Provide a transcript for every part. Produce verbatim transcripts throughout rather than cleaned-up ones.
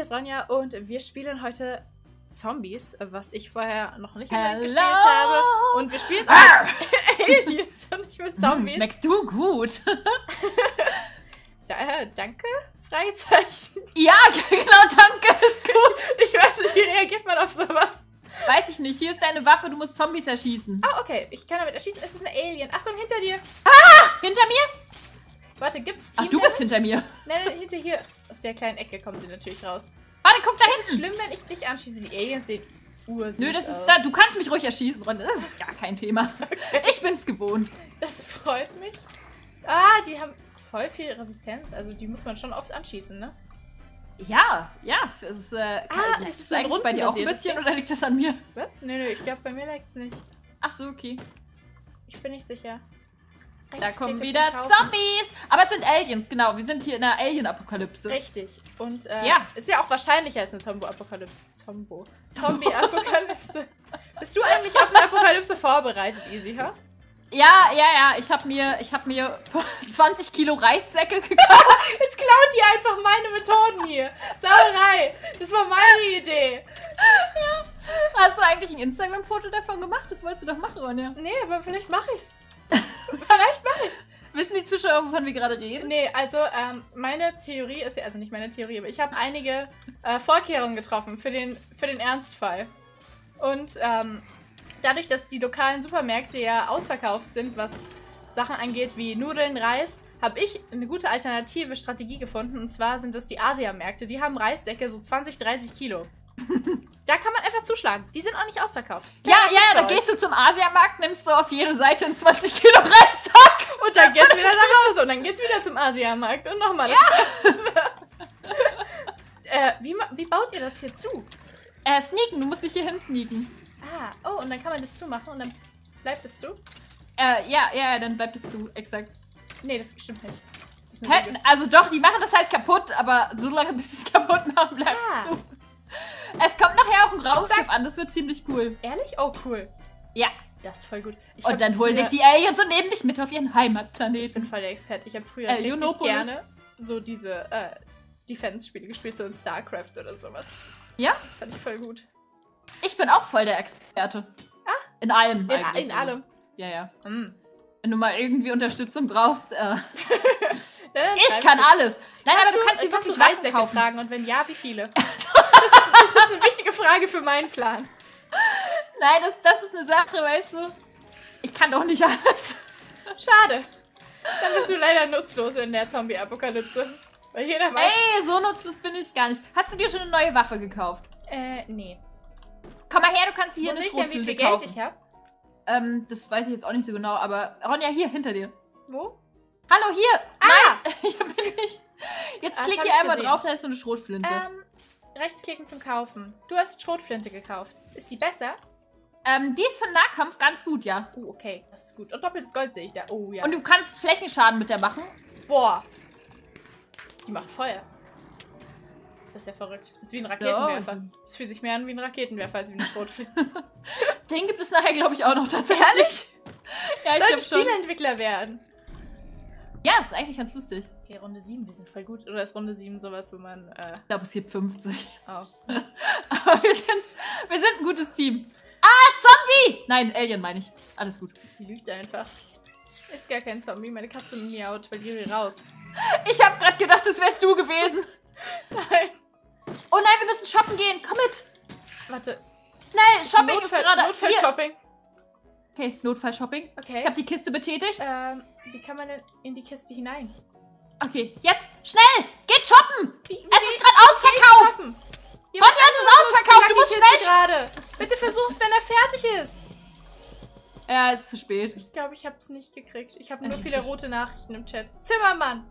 IsyCheezy und wir spielen heute Zombies, was ich vorher noch nicht gespielt habe. Und wir spielen ah! mit Aliens und nicht mit Zombies. Schmeckst du gut? Daher danke? Freizeichen. Ja, genau, danke, ist gut. Ich weiß nicht, wie reagiert man auf sowas? Weiß ich nicht, hier ist deine Waffe, du musst Zombies erschießen. Ah, okay, ich kann damit erschießen, es ist ein Alien. Achtung, hinter dir. Ah, hinter mir? Warte, gibt's Team? Ach, du bist hinter mir. Nein, nein, hinter hier. Aus der kleinen Ecke kommen sie natürlich raus. Warte, guck da hinten. Ist es schlimm, wenn ich dich anschieße? Die Aliens sehen ursüß aus. Nö, das ist da. Du kannst mich ruhig erschießen, Ronja. Das ist gar kein Thema. Okay. Ich bin's gewohnt. Das freut mich. Ah, die haben voll viel Resistenz. Also die muss man schon oft anschießen, ne? Ja, ja. Es ist, äh, ah, ja, ist es eigentlich bei dir auch ein bisschen oder liegt das an mir? Was? Nö, nö, ich glaube, bei mir liegt's nicht. Ach so, okay. Ich bin nicht sicher. Da kommen wieder Zombies! Aber es sind Aliens, genau. Wir sind hier in einer Alien-Apokalypse. Richtig. Und äh, ja. Ist ja auch wahrscheinlicher als eine Zombo-Apokalypse. Zombo. Zombie-Apokalypse. Bist du eigentlich auf eine Apokalypse vorbereitet, Izzy, huh? Ja, ja, ja. Ich habe mir, ich hab mir zwanzig Kilo Reissäcke gekauft. Jetzt klaut ihr einfach meine Methoden hier. Sauerei. Das war meine Idee. Ja. Hast du eigentlich ein Instagram-Foto davon gemacht? Das wolltest du doch machen, Ronja. Nee, aber vielleicht mache ich's. Vielleicht mache ich's. Wissen die Zuschauer, wovon wir gerade reden? Nee, also ähm, meine Theorie ist ja, also nicht meine Theorie, aber ich habe einige äh, Vorkehrungen getroffen für den, für den Ernstfall. Und ähm, dadurch, dass die lokalen Supermärkte ja ausverkauft sind, was Sachen angeht wie Nudeln, Reis, habe ich eine gute alternative Strategie gefunden. Und zwar sind das die Asiamärkte. Die haben Reissäcke so zwanzig, dreißig Kilo. Da kann man einfach zuschlagen. Die sind auch nicht ausverkauft. Klar, ja, ja, da gehst du zum Asiamarkt, nimmst du auf jede Seite einen zwanzig Kilo Reissack. Und dann geht's wieder nach Hause. Und dann geht's wieder zum Asiamarkt. Und nochmal. Ja. äh, wie, wie baut ihr das hier zu? Äh, sneaken. Du musst dich hier hin sneaken. Ah, oh, und dann kann man das zumachen und dann bleibt es zu? Äh, ja, ja, dann bleibt es zu. Exakt. Nee, das stimmt nicht. Das halt, also doch, die machen das halt kaputt, aber so lange, bis sie es kaputt machen, bleibt es ah. zu. Es kommt nachher auch ein Raumschiff an, das wird ziemlich cool. Ehrlich? Oh, cool. Ja. Das ist voll gut. Ich und dann holen dich die Aliens und nehmen dich mit auf ihren Heimatplaneten. Ich bin voll der Experte. Ich habe früher richtig gerne so diese äh, Defense-Spiele gespielt, so in StarCraft oder sowas. Ja? Fand ich voll gut. Ich bin auch voll der Experte. Ah? In allem in, eigentlich. In allem? Ja, ja. Hm. Wenn du mal irgendwie Unterstützung brauchst, äh... ich kann alles. Nein, kannst aber du kannst dir wirklich Weißsäcke tragen und wenn ja, wie viele? Das ist, das ist eine wichtige Frage für meinen Plan. Nein, das, das ist eine Sache, weißt du. Ich kann doch nicht alles. Schade. Dann bist du leider nutzlos in der Zombie-Apokalypse. Weil jeder weiß... Ey, so nutzlos bin ich gar nicht. Hast du dir schon eine neue Waffe gekauft? Äh, nee. Komm mal her, du kannst hier eine Schrotflinte kaufen. Muss ich denn, wie viel Geld ich hab? Ähm, das weiß ich jetzt auch nicht so genau, aber... Ronja, hier, hinter dir. Wo? Hallo, hier! Ah! Nein, hier bin ich. Jetzt ah, klick hier einmal gesehen. drauf, da ist so eine Schrotflinte. Ähm... Rechtsklicken zum Kaufen. Du hast Schrotflinte gekauft. Ist die besser? Ähm, die ist für den Nahkampf ganz gut, ja. Oh, okay. Das ist gut. Und doppeltes Gold sehe ich da. Oh, ja. Und du kannst Flächenschaden mit der machen. Boah. Die macht Feuer. Das ist ja verrückt. Das ist wie ein Raketenwerfer. So. Das fühlt sich mehr an wie ein Raketenwerfer als wie eine Schrotflinte. Den gibt es nachher, glaube ich, auch noch tatsächlich. Ehrlich? Ja, ich sollte Spielentwickler werden. Ja, das ist eigentlich ganz lustig. Okay, Runde sieben, wir sind voll gut. Oder ist Runde sieben sowas, wo man... Äh ich glaube, es gibt fünfzig. Oh. Aber wir sind, wir sind ein gutes Team. Ah, Zombie! Nein, Alien meine ich. Alles gut. Die lügt einfach. Ist gar kein Zombie, meine Katze miaut, weil die will raus. Ich habe gerade gedacht, das wärst du gewesen. Nein. Oh nein, wir müssen shoppen gehen. Komm mit. Warte. Nein, Shopping Notfall, ist gerade... Notfall-Shopping. Okay, Notfall-Shopping. Okay. Ich habe die Kiste betätigt. Ähm, wie kann man denn in die Kiste hinein? Okay, jetzt, schnell! Geht shoppen! Wie, wie, es ist gerade ausverkauft! Ronja, es ist ausverkauft! Du musst schnell gerade. Bitte versuch's, wenn er fertig ist! Ja, es ist zu spät. Ich glaube, ich hab's nicht gekriegt. Ich habe nur äh, viele rote Nachrichten im Chat. Zimmermann!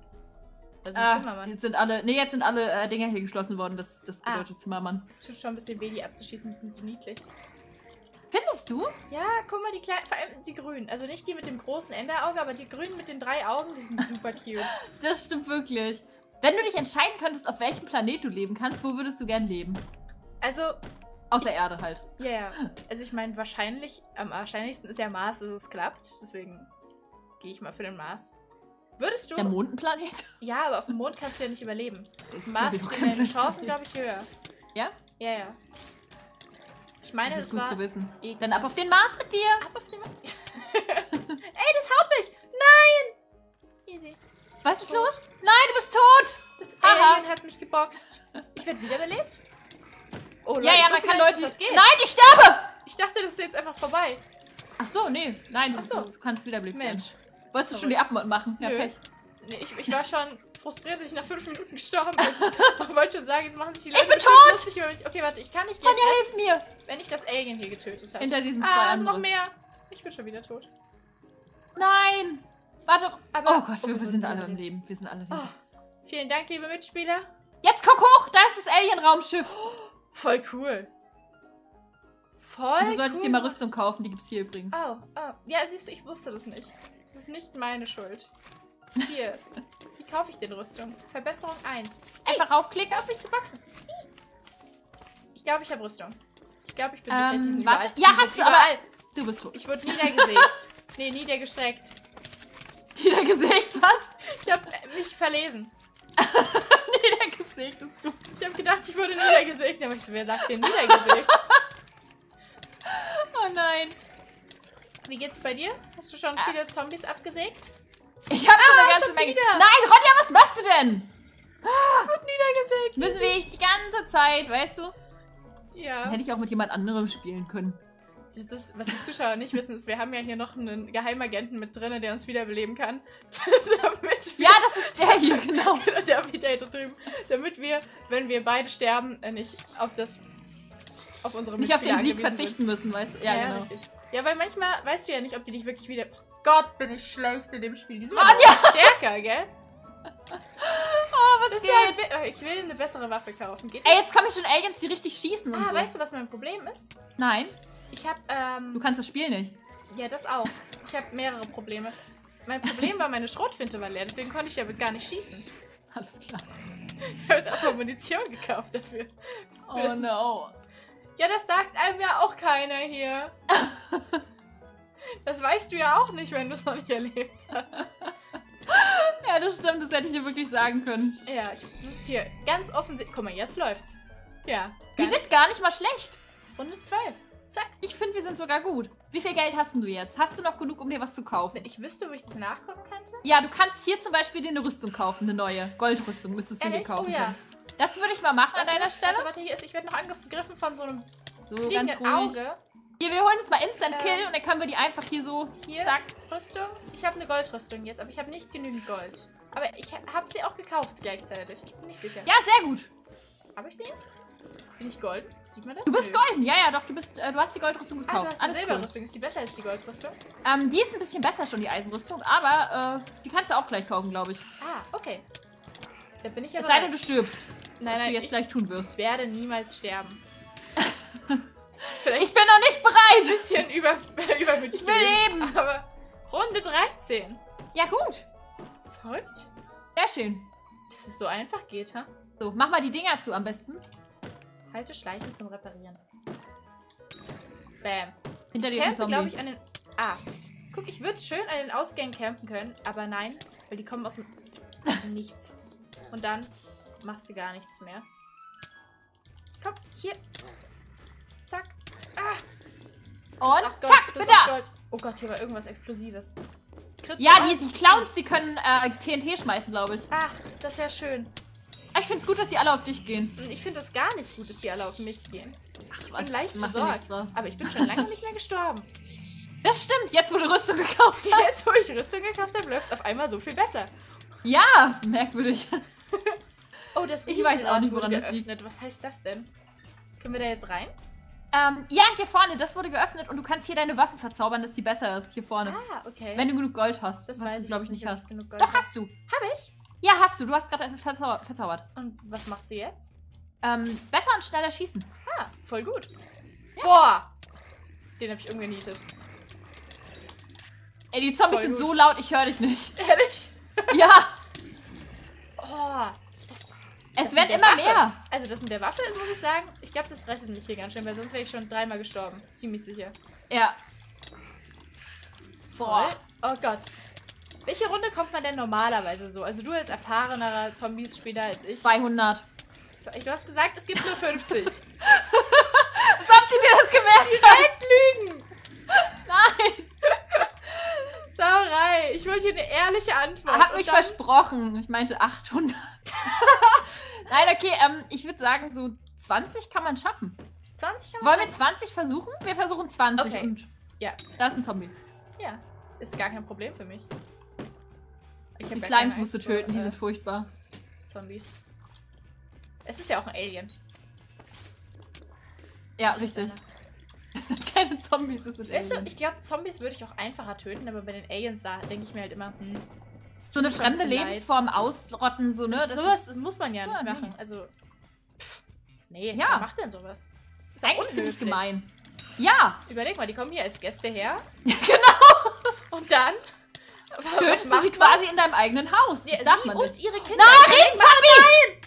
Also ah, Zimmermann. Jetzt sind alle, nee, jetzt sind alle äh, Dinger hier geschlossen worden. Das, das bedeutet ah, Zimmermann. Es tut schon ein bisschen weh, die abzuschießen. Die sind so niedlich. Findest du? Ja, guck mal, die kleinen, vor allem die grünen. Also nicht die mit dem großen Enderauge, aber die grünen mit den drei Augen, die sind super cute. Das stimmt wirklich. Wenn du dich entscheiden könntest, auf welchem Planet du leben kannst, wo würdest du gern leben? Also... Aus der Erde halt. Ja, ja. Also ich meine, wahrscheinlich, am wahrscheinlichsten ist ja Mars, dass es klappt. Deswegen gehe ich mal für den Mars. Würdest du... Der Mondenplanet? Ja, aber auf dem Mond kannst du ja nicht überleben. Mars, deine Chancen, glaube ich, höher. Ja? Ja, ja. Ich meine, das, ist das gut war... zu wissen. E Dann ab auf den Mars mit dir! Ab auf den Mars... Ey, das haut mich! Nein! Easy. Was ist tot. los? Nein, du bist tot! Das Alien hat mich geboxt. Ich werde wiederbelebt? Oh, Leute, ja, ja, man kann nicht, Leute... Das geht. Nein, ich sterbe! Ich dachte, das ist jetzt einfach vorbei. Ach so, nee. Nein, Ach so. du kannst wiederbelebt werden. Wolltest du schon die Abmod machen? Ja, Nö. Pech. Nee, ich, ich war schon frustriert, dass ich nach fünf Minuten gestorben bin. Ich wollte schon sagen, jetzt machen sich die Leute... Ich bin tot! Über mich. Okay, warte, ich kann nicht... Tanja, hilf mir! Wenn ich das Alien hier getötet habe. Hinter diesen zwei Ah, ist noch mehr. Ich bin schon wieder tot. Nein! Warte, aber... Oh Gott, oh, wir, wir sind alle im Leben. Wir sind alle im Leben. Oh, vielen Dank, liebe Mitspieler. Jetzt guck hoch! Da ist das Alien-Raumschiff. Oh, voll cool. Voll Und Du solltest cool. dir mal Rüstung kaufen. Die gibt's hier übrigens. Oh, oh. Ja, siehst du, ich wusste das nicht. Das ist nicht meine Schuld. Hier. Wie kaufe ich denn Rüstung? Verbesserung eins. Einfach raufklicken. Auf mich zu boxen. Ich glaube, ich habe Rüstung. Ich glaube, ich bin ähm, sicher, die sind überall. Ja, hast du, überall. aber... Du bist tot. Ich wurde niedergesägt. Nee, niedergestreckt. Niedergesägt, was? Ich habe mich verlesen. Niedergesägt ist gut. Ich habe gedacht, ich wurde niedergesägt. Aber ich so, wer sagt denn niedergesägt? Oh nein. Wie geht's bei dir? Hast du schon ah. viele Zombies abgesägt? Ich hab ah, schon eine ganze schon Menge. Wieder. Nein, Ronja, was machst du denn? Ich wurde niedergesägt. Müssen wir ich die ganze Zeit, weißt du? Ja. Dann hätte ich auch mit jemand anderem spielen können. Das ist, was die Zuschauer nicht wissen, ist, wir haben ja hier noch einen Geheimagenten mit drin, der uns wiederbeleben kann. Damit wir, ja, das ist der hier, genau. Der wieder hier drüben. Damit wir, wenn wir beide sterben, nicht auf das... Auf unsere nicht auf den Sieg verzichten sind. müssen, weißt du? Ja, ja, genau. Richtig. Ja, weil manchmal weißt du ja nicht, ob die dich wirklich wieder... Oh Gott, bin ich schlecht in dem Spiel. Die sind aber stärker, gell? Oh, was das geht? Ja, ich will eine bessere Waffe kaufen. Geht Ey, jetzt kommen schon Aliens, die richtig schießen und ah, so. Weißt du, was mein Problem ist? Nein. Ich hab, ähm... Du kannst das Spiel nicht. Ja, das auch. Ich habe mehrere Probleme. Mein Problem war, meine Schrotflinte war leer, deswegen konnte ich damit gar nicht schießen. Alles klar. Ich habe jetzt erstmal Munition gekauft dafür. Oh, no. Ja, das sagt einem ja auch keiner hier. Das weißt du ja auch nicht, wenn du es noch nicht erlebt hast. Ja, das stimmt. Das hätte ich dir wirklich sagen können. Ja, das ist hier ganz offensichtlich. Guck mal, jetzt läuft's. Ja. Wir sind nicht. gar nicht mal schlecht. Runde zwölf. Zack. Ich finde, wir sind sogar gut. Wie viel Geld hast denn du jetzt? Hast du noch genug, um dir was zu kaufen? Wenn ich wüsste, wo ich das nachgucken könnte? Ja, du kannst hier zum Beispiel dir eine Rüstung kaufen. Eine neue. Goldrüstung müsstest du dir kaufen. Oh, ja. Können. Das würde ich mal machen warte, an deiner Stelle. Warte, warte, hier ist, ich werde noch angegriffen von so einem so, ganz ruhig. Auge. Hier, wir holen uns mal Instant ähm, Kill und dann können wir die einfach hier so, hier, zack. Rüstung. Ich habe eine Goldrüstung jetzt, aber ich habe nicht genügend Gold. Aber ich habe sie auch gekauft gleichzeitig. Ich bin nicht sicher. Ja, sehr gut. Habe ich sie jetzt? Bin ich golden? Sieht man das? Du bist golden, ja, ja, doch. Du, bist, äh, du hast die Goldrüstung gekauft. Ah, du hast eine Silberrüstung. Cool. Ist die besser als die Goldrüstung? Ähm, die ist ein bisschen besser schon, die Eisenrüstung, aber äh, die kannst du auch gleich kaufen, glaube ich. Ah, okay. Da bin ich aber... Es sei denn, du stirbst. Nein, was nein, du jetzt ich, gleich tun wirst. Ich werde niemals sterben. Ich bin noch nicht bereit. Ein bisschen über, übermütig. Ich will gewesen, leben. Aber Runde dreizehn. Ja, gut. Verrückt. Sehr schön. Dass es so einfach geht, ha? So, mach mal die Dinger zu am besten. Halte Schleichen zum Reparieren. Bam. Hinter diesem Zombie. glaube ich, an den... Ah. Guck, ich würde schön an den Ausgängen campen können, aber nein, weil die kommen aus dem... Nichts. Und dann... Machst du gar nichts mehr. Komm, hier. Zack. Ah. Und Gold, zack, bin da. Oh Gott, hier war irgendwas Explosives. Kritz ja, die, die Clowns, die können äh, T N T schmeißen, glaube ich. Ach, das wäre schön. Ich finde es gut, dass die alle auf dich gehen. Ich finde es gar nicht gut, dass die alle auf mich gehen. Ach, ich bin leicht besorgt. Aber ich bin schon lange nicht mehr gestorben. Das stimmt, jetzt wo du Rüstung gekauft hast. Jetzt wo ich Rüstung gekauft habe, läuft es auf einmal so viel besser. Ja, merkwürdig. Oh, das ich weiß auch nicht, woran das liegt. Was heißt das denn? Können wir da jetzt rein? Ähm, ja, hier vorne. Das wurde geöffnet und du kannst hier deine Waffe verzaubern, dass sie besser ist. Hier vorne. Ah, okay. Wenn du genug Gold hast. Das was weiß du, glaube ich, nicht hast. Genug Gold Doch, hast du. Habe ich? Ja, hast du. Du hast gerade etwas verzau verzaubert. Und was macht sie jetzt? Ähm, besser und schneller schießen. Ah, voll gut. Ja. Boah. Den habe ich umgenietet. Ey, die Zombies voll sind gut. so laut, ich höre dich nicht. Ehrlich? Ja. Oh. Es werden immer Waffe. mehr. Also das mit der Waffe ist, muss ich sagen, ich glaube, das rettet mich hier ganz schön, weil sonst wäre ich schon dreimal gestorben. Ziemlich sicher. Ja. Voll. Oh Gott. Welche Runde kommt man denn normalerweise so? Also du als erfahrenerer Zombies-Spieler als ich. zweihundert. Du hast gesagt, es gibt nur fünfzig. Was habt ihr dir das gemerkt? Direkt lügen! Nein! Sauerei, ich wollte eine ehrliche Antwort. Hat mich versprochen. Ich meinte achthundert. Nein, okay, ähm, ich würde sagen, so zwanzig kann man schaffen. zwanzig kann man Wollen schaffen? wir zwanzig versuchen? Wir versuchen zwanzig. Okay. Und ja. Da ist ein Zombie. Ja, ist gar kein Problem für mich. Ich die Slimes musst du töten, die sind furchtbar. Zombies. Es ist ja auch ein Alien. Ja, richtig. Das sind keine Zombies, das sind Aliens. Weißt du, ich glaube, Zombies würde ich auch einfacher töten, aber bei den Aliens da denke ich mir halt immer, hm. So eine fremde Lebensform ausrotten, so, ne? Das, das, sowas, das muss man ja nicht machen. Also, pff, nee, ja. Wer macht denn sowas? Ist eigentlich ziemlich gemein. Ja! Überleg mal, die kommen hier als Gäste her. Ja, genau! Und dann tötest du sie quasi in deinem eigenen Haus. Das ja, darf man nicht. Und ihre Kinder. Na, Riesenzombie!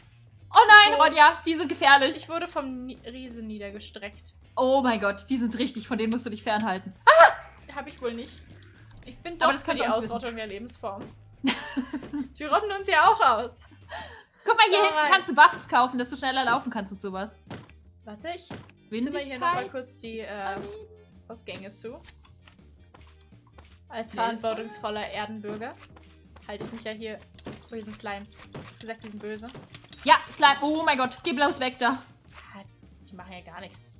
Oh nein, Ronja, die sind gefährlich. Ich wurde vom Riesen niedergestreckt. Oh mein Gott, die sind richtig, von denen musst du dich fernhalten. Ah! Hab ich wohl nicht. Ich bin doch für die Ausrottung der Lebensform. Die rotten uns ja auch aus. Guck mal, hier so hinten rein. Kannst du Buffs kaufen, dass du schneller laufen kannst und sowas. Warte, ich zimmer hier nochmal kurz die äh, Ausgänge zu. Als verantwortungsvoller Erdenbürger halte ich mich ja hier... Oh, hier sind Slimes. Du hast gesagt, die sind böse. Ja, Slime. Oh mein Gott, geh bloß weg da. Die machen ja gar nichts.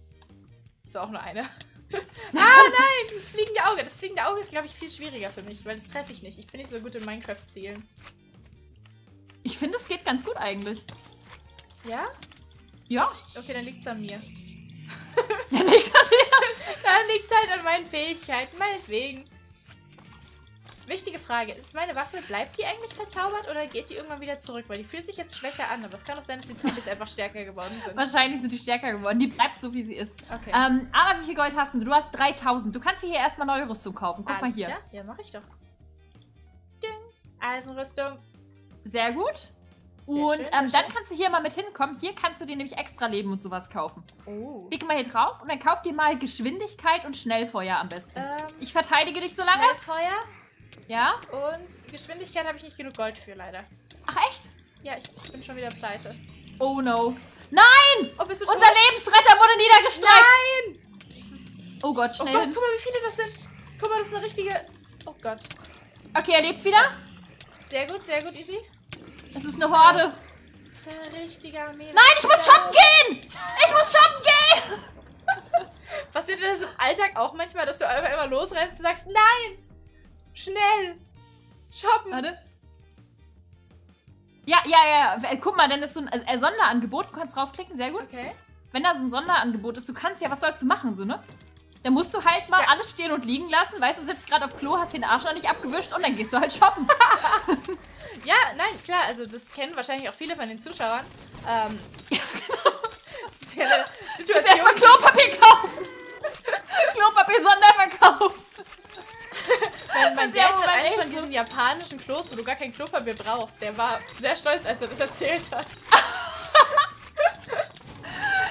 Ist auch nur eine. Ah, nein, das fliegende Auge. Das fliegende Auge ist, glaube ich, viel schwieriger für mich, weil das treffe ich nicht. Ich bin nicht so gut in Minecraft-Zielen. Ich finde, es geht ganz gut eigentlich. Ja? Ja. Okay, dann liegt's an mir. Dann liegt's an mir. Dann liegt's halt an meinen Fähigkeiten, meinetwegen. Wichtige Frage, ist meine Waffe, bleibt die eigentlich verzaubert oder geht die irgendwann wieder zurück? Weil die fühlt sich jetzt schwächer an, aber es kann auch sein, dass die Zombies einfach stärker geworden sind. Wahrscheinlich sind die stärker geworden, die bleibt so, wie sie ist. Okay. Ähm, aber wie viel Gold hast du? Du hast dreitausend. Du kannst hier erstmal neue Rüstung kaufen. Guck Alles mal hier. Klar? Ja, mach ich doch. Ding. Eisenrüstung. Sehr gut. Sehr und schön, ähm, dann schön. kannst du hier mal mit hinkommen. Hier kannst du dir nämlich extra Leben und sowas kaufen. Oh. Klick mal hier drauf und dann kauf dir mal Geschwindigkeit und Schnellfeuer am besten. Ähm, ich verteidige dich so lange. Schnellfeuer. Ja? Und Geschwindigkeit habe ich nicht genug Gold für, leider. Ach, echt? Ja, ich bin schon wieder pleite. Oh no. Nein! Oh, bist du tot? Unser Lebensretter wurde niedergestreckt! Nein! Ist... Oh Gott, schnell. Oh Gott, guck mal, wie viele das sind. Guck mal, das ist eine richtige... Oh Gott. Okay, er lebt wieder. Sehr gut, sehr gut, Izzy. Das ist eine Horde. Das ist eine richtige Armee. Nein, ich muss shoppen gehen! Ich muss shoppen gehen! Passiert dir das im Alltag auch manchmal, dass du einfach immer losrennst und sagst, nein! Schnell! Shoppen! Warte. Ja, ja, ja. Guck mal, dann ist so ein Sonderangebot. Du kannst draufklicken, sehr gut. Okay. Wenn da so ein Sonderangebot ist, du kannst ja, was sollst du machen, so, ne? Dann musst du halt mal ja. alles stehen und liegen lassen. Weißt du, sitzt gerade auf Klo, hast den Arsch noch nicht abgewischt und dann gehst du halt shoppen. Ja, nein, klar. Also das kennen wahrscheinlich auch viele von den Zuschauern. Ähm, ja, genau. Das ist ja eine Situation. Du musst erstmal Klopapier kaufen. Klopapier-Sonderverkauf. Wenn mein Dad hat eins von diesen japanischen Klos, wo du gar kein Klopapier brauchst. Der war sehr stolz, als er das erzählt hat.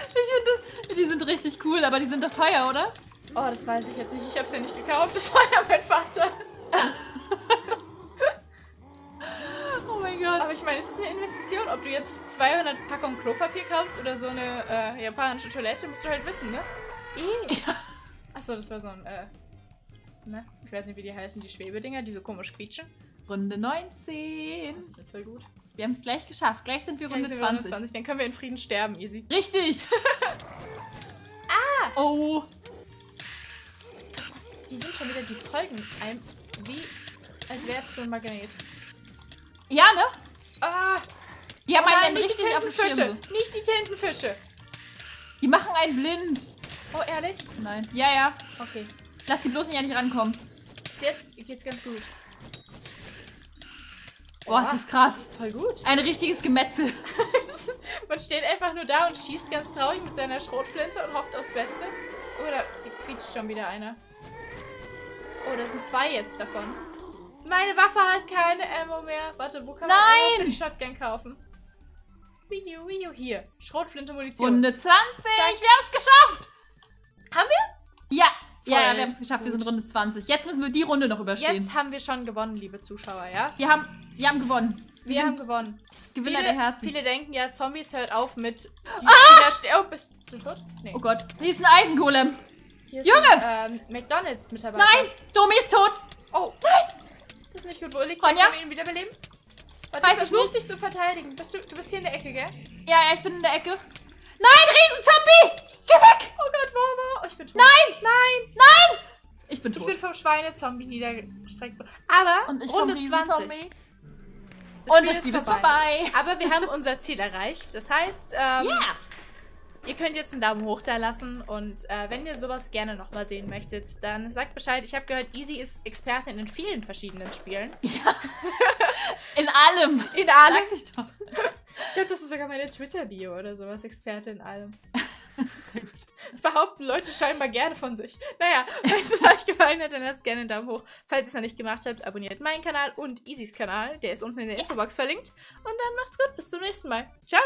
Ich finde, die sind richtig cool, aber die sind doch teuer, oder? Oh, das weiß ich jetzt nicht. Ich hab's ja nicht gekauft. Das war ja mein Vater. Oh mein Gott. Aber ich meine, es ist eine Investition. Ob du jetzt zweihundert Packungen Klopapier kaufst oder so eine äh, japanische Toilette, musst du halt wissen, ne? Eh. Ja. Achso, das war so ein... Äh, Ne? Ich weiß nicht, wie die heißen, die Schwebedinger, die so komisch quietschen. Runde neunzehn. Das ist voll gut. Wir haben es gleich geschafft. Gleich sind wir Runde sind wir zwanzig. zwanzig. Dann können wir in Frieden sterben, Izzy. Richtig! Ah! Oh! Das, die sind schon wieder, die folgen einem wie, als wäre es schon ein Magnet. Ja, ne? Ah! Die haben oh nein, einen nicht die Tintenfische! Nicht die Tintenfische! Die machen einen blind! Oh, ehrlich? Nein. Ja, ja. Okay. Lass die bloß nicht, ja nicht rankommen. Bis jetzt geht's ganz gut. Boah, das ist krass. Voll gut. Ein richtiges Gemetzel. Man steht einfach nur da und schießt ganz traurig mit seiner Schrotflinte und hofft aufs Beste. Oh, da quietscht schon wieder einer. Oh, da sind zwei jetzt davon. Meine Waffe hat keine Ammo mehr. Warte, wo kann man Nein! die Shotgun kaufen? Video, Video, hier. Schrotflinte, Munition. Runde zwanzig. Zack. Wir haben es geschafft. Haben wir? Ja. Voll. Ja, wir haben es geschafft, gut. Wir sind Runde zwanzig. Jetzt müssen wir die Runde noch überstehen. Jetzt haben wir schon gewonnen, liebe Zuschauer, ja? Wir haben, wir haben gewonnen. Wir, wir haben gewonnen. Gewinner viele, der Herzen. Viele denken ja, Zombies hört auf mit... Die ah! Oh, bist du tot? Nee. Oh Gott, hier ist ein Eisengolem. Hier ist Junge! Ein, ähm, McDonalds-Mitarbeiter. Nein, Domi ist tot. Oh, nein. Das ist nicht gut, wo liegt Ronja? Können wir ihn wiederbeleben? Warte, ich versuch dich zu verteidigen. Bist du, du bist hier in der Ecke, gell? Ja, ja, ich bin in der Ecke. Nein, Riesenzombie! Geh weg! Oh Gott, wo, wo? Oh, ich bin tot. Nein! Nein! Nein! Ich bin tot. Ich bin vom Schweinezombie niedergestreckt worden. Aber und ich Runde vom zwanzig. Das und Spiel das Spiel ist vorbei. Ist vorbei. Aber wir haben unser Ziel erreicht. Das heißt, ähm, yeah. Ihr könnt jetzt einen Daumen hoch da lassen. Und äh, wenn ihr sowas gerne nochmal sehen möchtet, dann sagt Bescheid. Ich habe gehört, Easy ist Expertin in vielen verschiedenen Spielen. Ja. In allem. In allem. Sag ich doch. Ich glaube, das ist sogar meine Twitter-Bio oder sowas. Expertin in allem. Sehr gut. Das behaupten Leute scheinbar gerne von sich. Naja, falls es euch gefallen hat, dann lasst gerne einen Daumen hoch. Falls ihr es noch nicht gemacht habt, abonniert meinen Kanal und Isys Kanal. Der ist unten in der Infobox verlinkt. Und dann macht's gut. Bis zum nächsten Mal. Ciao.